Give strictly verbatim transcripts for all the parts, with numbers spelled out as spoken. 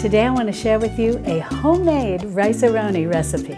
Today I want to share with you a homemade rice-a-roni recipe.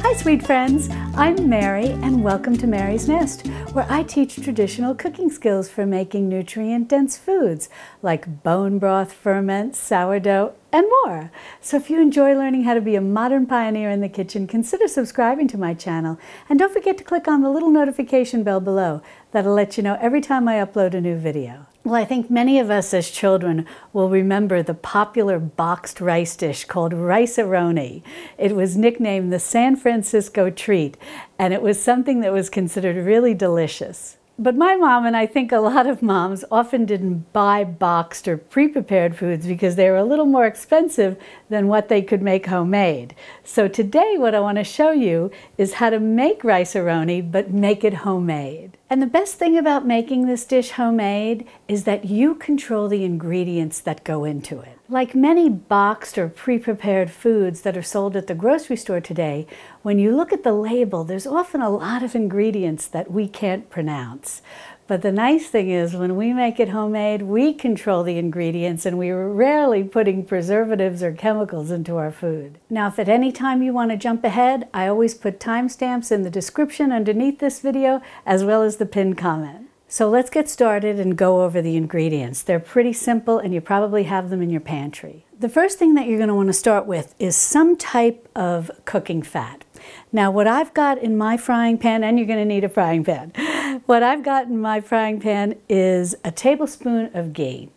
Hi sweet friends, I'm Mary and welcome to Mary's Nest, where I teach traditional cooking skills for making nutrient-dense foods like bone broth, ferment, sourdough, and more. So if you enjoy learning how to be a modern pioneer in the kitchen, consider subscribing to my channel. And don't forget to click on the little notification bell below. That'll let you know every time I upload a new video. Well, I think many of us as children will remember the popular boxed rice dish called Rice-A-Roni. It was nicknamed the San Francisco Treat, and it was something that was considered really delicious. But my mom, and I think a lot of moms, often didn't buy boxed or pre-prepared foods because they were a little more expensive than what they could make homemade. So today what I want to show you is how to make rice-a-roni, but make it homemade. And the best thing about making this dish homemade is that you control the ingredients that go into it. Like many boxed or pre-prepared foods that are sold at the grocery store today, when you look at the label, there's often a lot of ingredients that we can't pronounce. But the nice thing is, when we make it homemade, we control the ingredients and we're rarely putting preservatives or chemicals into our food. Now, if at any time you want to jump ahead, I always put timestamps in the description underneath this video, as well as the pinned comment. So let's get started and go over the ingredients. They're pretty simple and you probably have them in your pantry. The first thing that you're going to want to start with is some type of cooking fat. Now what I've got in my frying pan, and you're going to need a frying pan, what I've got in my frying pan is a tablespoon of ghee.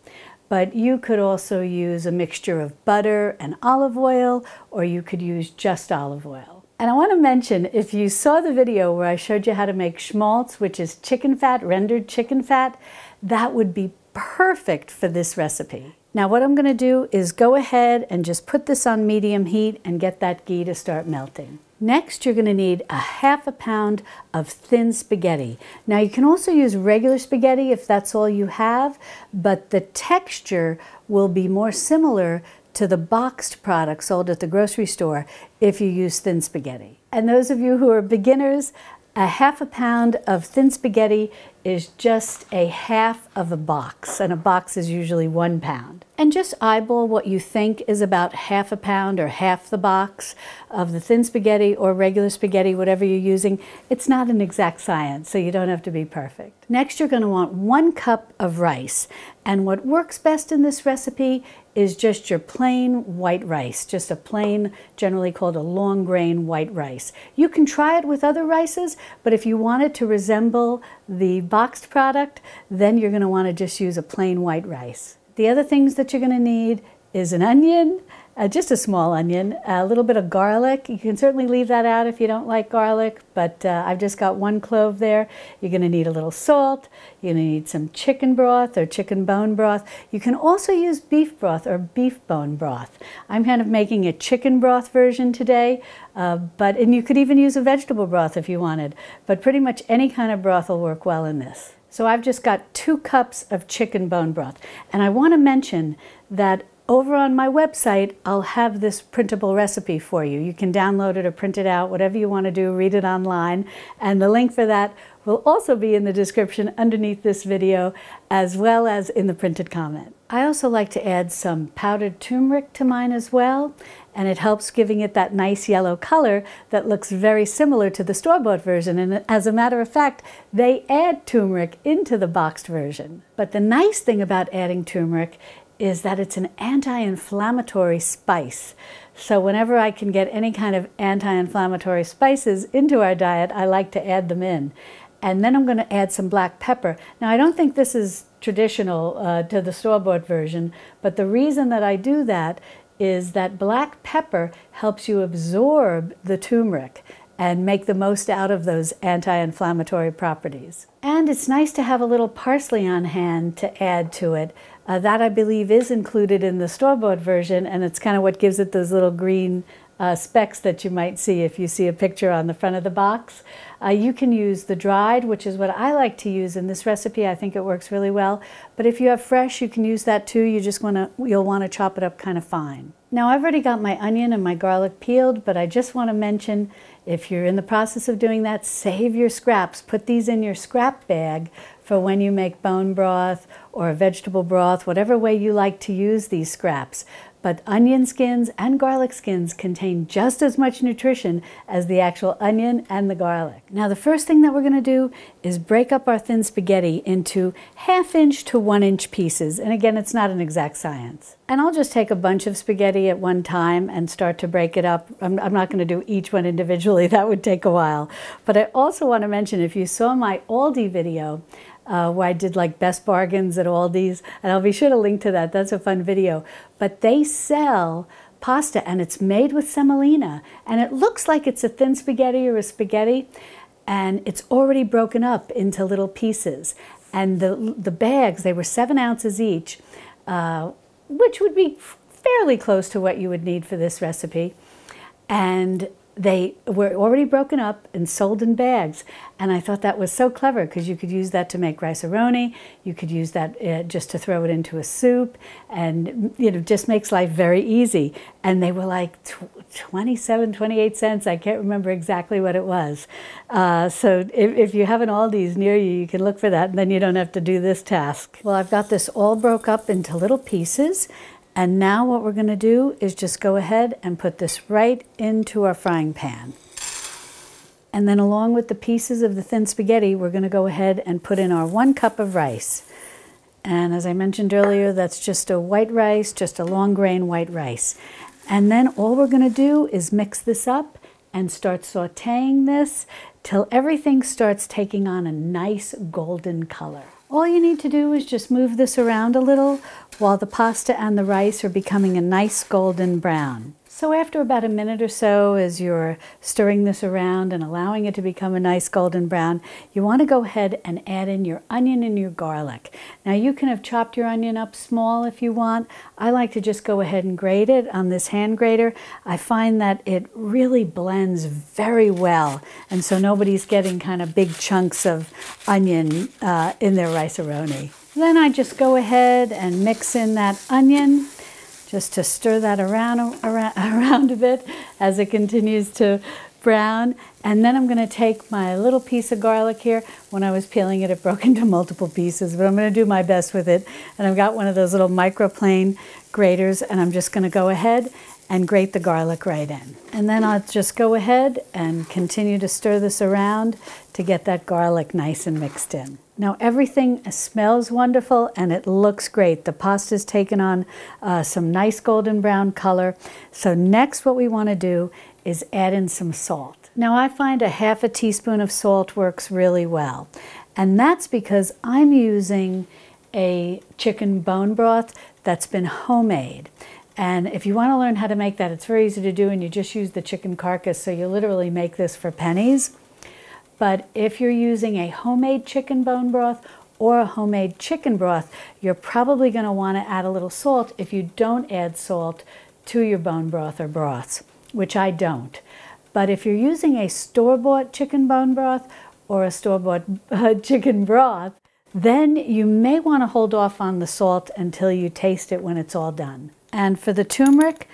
But you could also use a mixture of butter and olive oil, or you could use just olive oil. And I want to mention, if you saw the video where I showed you how to make schmaltz, which is chicken fat, rendered chicken fat, that would be perfect for this recipe. Now what I'm going to do is go ahead and just put this on medium heat and get that ghee to start melting. Next, you're going to need a half a pound of thin spaghetti. Now you can also use regular spaghetti if that's all you have, but the texture will be more similar to the boxed product sold at the grocery store if you use thin spaghetti. And those of you who are beginners, a half a pound of thin spaghetti is just a half of a box, and a box is usually one pound. And just eyeball what you think is about half a pound or half the box of the thin spaghetti or regular spaghetti, whatever you're using. It's not an exact science, so you don't have to be perfect. Next, you're going to want one cup of rice. And what works best in this recipe is just your plain white rice, just a plain, generally called a long grain white rice. You can try it with other rices, but if you want it to resemble the boxed product, then you're going to want to just use a plain white rice. The other things that you're going to need is an onion, uh, just a small onion, a little bit of garlic. You can certainly leave that out if you don't like garlic, but uh, I've just got one clove there. You're going to need a little salt. You're going to need some chicken broth or chicken bone broth. You can also use beef broth or beef bone broth. I'm kind of making a chicken broth version today, uh, but and you could even use a vegetable broth if you wanted, but pretty much any kind of broth will work well in this. So I've just got two cups of chicken bone broth. And I want to mention that over on my website, I'll have this printable recipe for you. You can download it or print it out, whatever you want to do, read it online. And the link for that will also be in the description underneath this video, as well as in the printed comment. I also like to add some powdered turmeric to mine as well, and it helps giving it that nice yellow color that looks very similar to the store-bought version. And as a matter of fact, they add turmeric into the boxed version. But the nice thing about adding turmeric is that it's an anti-inflammatory spice. So whenever I can get any kind of anti-inflammatory spices into our diet, I like to add them in. And then I'm going to add some black pepper. Now, I don't think this is traditional uh, to the store-bought version, but the reason that I do that is that black pepper helps you absorb the turmeric and make the most out of those anti-inflammatory properties. And it's nice to have a little parsley on hand to add to it. Uh, that, I believe, is included in the store-bought version, and it's kind of what gives it those little green Uh, specks that you might see if you see a picture on the front of the box. Uh, you can use the dried, which is what I like to use in this recipe. I think it works really well. But if you have fresh, you can use that too. You just want to, you'll want to chop it up kind of fine. Now I've already got my onion and my garlic peeled, but I just want to mention, if you're in the process of doing that, save your scraps. Put these in your scrap bag for when you make bone broth or vegetable broth, whatever way you like to use these scraps. But onion skins and garlic skins contain just as much nutrition as the actual onion and the garlic. Now the first thing that we're going to do is break up our thin spaghetti into half inch to one inch pieces. And again, it's not an exact science. And I'll just take a bunch of spaghetti at one time and start to break it up. I'm, I'm not going to do each one individually. That would take a while. But I also want to mention, if you saw my Aldi video, Uh, where I did like best bargains at Aldi's, and I'll be sure to link to that. That's a fun video. But they sell pasta, and it's made with semolina, and it looks like it's a thin spaghetti or a spaghetti, and it's already broken up into little pieces. And the, the bags, they were seven ounces each, uh, which would be fairly close to what you would need for this recipe. And they were already broken up and sold in bags. And I thought that was so clever, because you could use that to make rice-a-roni, you could use that uh, just to throw it into a soup, and you know, just makes life very easy. And they were like twenty-seven, twenty-eight cents. I can't remember exactly what it was. Uh, so if, if you have an Aldi's near you, you can look for that, and then you don't have to do this task. Well, I've got this all broke up into little pieces. And now what we're going to do is just go ahead and put this right into our frying pan. And then along with the pieces of the thin spaghetti, we're going to go ahead and put in our one cup of rice. And as I mentioned earlier, that's just a white rice, just a long grain white rice. And then all we're going to do is mix this up and start sauteing this till everything starts taking on a nice golden color. All you need to do is just move this around a little while the pasta and the rice are becoming a nice golden brown. So after about a minute or so, as you're stirring this around and allowing it to become a nice golden brown, you want to go ahead and add in your onion and your garlic. Now you can have chopped your onion up small if you want. I like to just go ahead and grate it on this hand grater. I find that it really blends very well, and so nobody's getting kind of big chunks of onion uh, in their rice-a-roni. Then I just go ahead and mix in that onion, just to stir that around, around, around a bit as it continues to brown. And then I'm going to take my little piece of garlic here. When I was peeling it, it broke into multiple pieces, but I'm going to do my best with it. And I've got one of those little microplane graters, and I'm just going to go ahead and grate the garlic right in. And then I'll just go ahead and continue to stir this around to get that garlic nice and mixed in. Now everything smells wonderful and it looks great. The pasta's taken on uh, some nice golden brown color. So next what we want to do is add in some salt. Now I find a half a teaspoon of salt works really well. And that's because I'm using a chicken bone broth that's been homemade. And if you want to learn how to make that, it's very easy to do, and you just use the chicken carcass, so you literally make this for pennies. But if you're using a homemade chicken bone broth or a homemade chicken broth, you're probably going to want to add a little salt if you don't add salt to your bone broth or broths, which I don't. But if you're using a store-bought chicken bone broth or a store-bought uh, chicken broth, then you may want to hold off on the salt until you taste it when it's all done. And for the turmeric,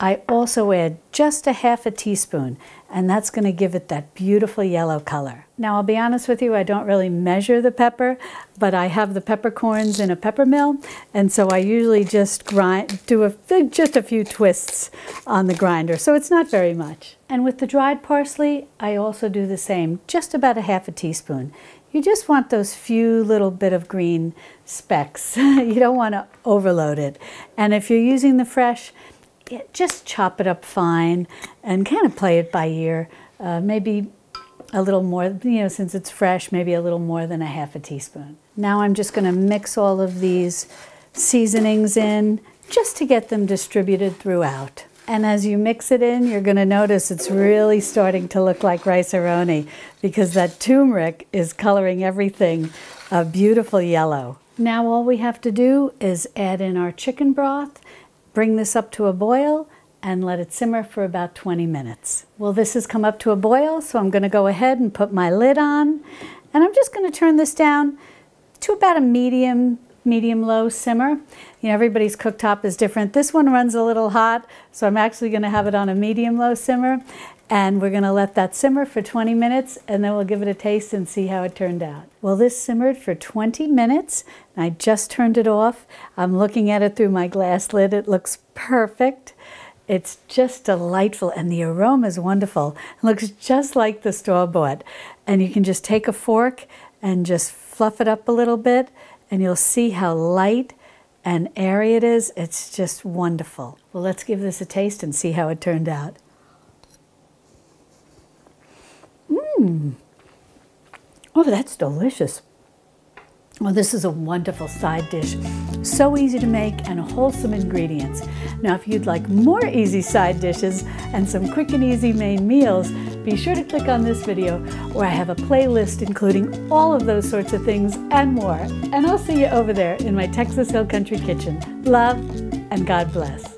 I also add just a half a teaspoon, and that's going to give it that beautiful yellow color. Now I'll be honest with you, I don't really measure the pepper, but I have the peppercorns in a pepper mill, and so I usually just grind, do a, just a few twists on the grinder, so it's not very much. And with the dried parsley, I also do the same, just about a half a teaspoon. You just want those few little bit of green specks. You don't want to overload it. And if you're using the fresh, just chop it up fine and kind of play it by ear. Uh, maybe a little more, you know, since it's fresh, maybe a little more than a half a teaspoon. Now I'm just going to mix all of these seasonings in just to get them distributed throughout. And as you mix it in, you're going to notice it's really starting to look like rice-a-roni, because that turmeric is coloring everything a beautiful yellow. Now all we have to do is add in our chicken broth, bring this up to a boil, and let it simmer for about twenty minutes. Well, this has come up to a boil, so I'm going to go ahead and put my lid on, and I'm just going to turn this down to about a medium medium-low simmer. You know, everybody's cooktop is different. This one runs a little hot, so I'm actually going to have it on a medium-low simmer. And we're gonna let that simmer for twenty minutes, and then we'll give it a taste and see how it turned out. Well, this simmered for twenty minutes, and I just turned it off. I'm looking at it through my glass lid. It looks perfect. It's just delightful, and the aroma is wonderful. It looks just like the store-bought. And you can just take a fork and just fluff it up a little bit, and you'll see how light and airy it is. It's just wonderful. Well, let's give this a taste and see how it turned out. Mmm. Oh, that's delicious. Well, this is a wonderful side dish. So easy to make and wholesome ingredients. Now, if you'd like more easy side dishes and some quick and easy main meals, be sure to click on this video where I have a playlist including all of those sorts of things and more. And I'll see you over there in my Texas Hill Country Kitchen. Love and God bless.